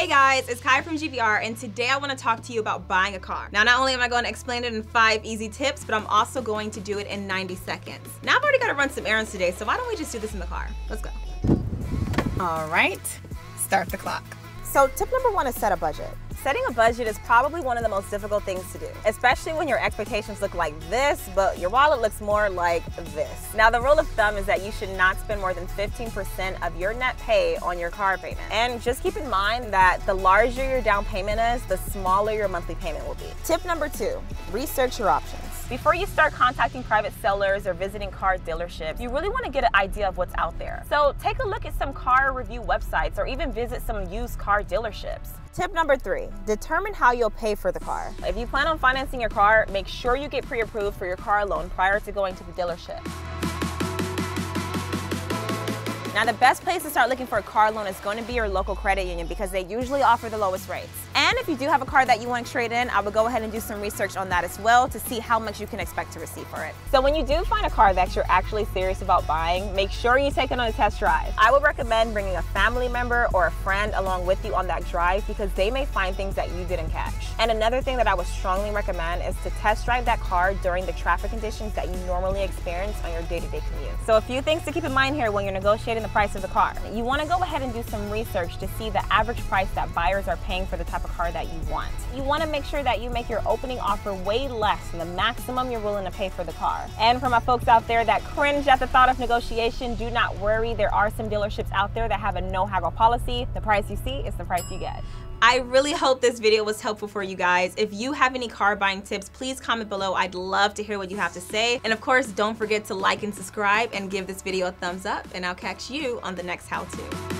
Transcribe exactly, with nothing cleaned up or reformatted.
Hey guys, it's Kai from G B R, and today I want to talk to you about buying a car. Now, not only am I going to explain it in five easy tips, but I'm also going to do it in ninety seconds. Now, I've already got to run some errands today, so why don't we just do this in the car? Let's go. All right, start the clock. So tip number one is set a budget. Setting a budget is probably one of the most difficult things to do, especially when your expectations look like this, but your wallet looks more like this. Now, the rule of thumb is that you should not spend more than fifteen percent of your net pay on your car payment. And just keep in mind that the larger your down payment is, the smaller your monthly payment will be. Tip number two, research your options. Before you start contacting private sellers or visiting car dealerships, you really want to get an idea of what's out there. So take a look at some car review websites or even visit some used car dealerships. Tip number three, determine how you'll pay for the car. If you plan on financing your car, make sure you get pre-approved for your car loan prior to going to the dealership. Now, the best place to start looking for a car loan is going to be your local credit union because they usually offer the lowest rates. And if you do have a car that you want to trade in, I would go ahead and do some research on that as well to see how much you can expect to receive for it. So when you do find a car that you're actually serious about buying, make sure you take it on a test drive. I would recommend bringing a family member or a friend along with you on that drive because they may find things that you didn't catch. And another thing that I would strongly recommend is to test drive that car during the traffic conditions that you normally experience on your day-to-day commute. So a few things to keep in mind here when you're negotiating the price of the car. You want to go ahead and do some research to see the average price that buyers are paying for the type of car that you want. You want to make sure that you make your opening offer way less than the maximum you're willing to pay for the car. And for my folks out there that cringe at the thought of negotiation, do not worry. There are some dealerships out there that have a no haggle policy. The price you see is the price you get. I really hope this video was helpful for you guys. If you have any car buying tips, please comment below. I'd love to hear what you have to say. And of course, don't forget to like and subscribe and give this video a thumbs up, and I'll catch you on the next how-to.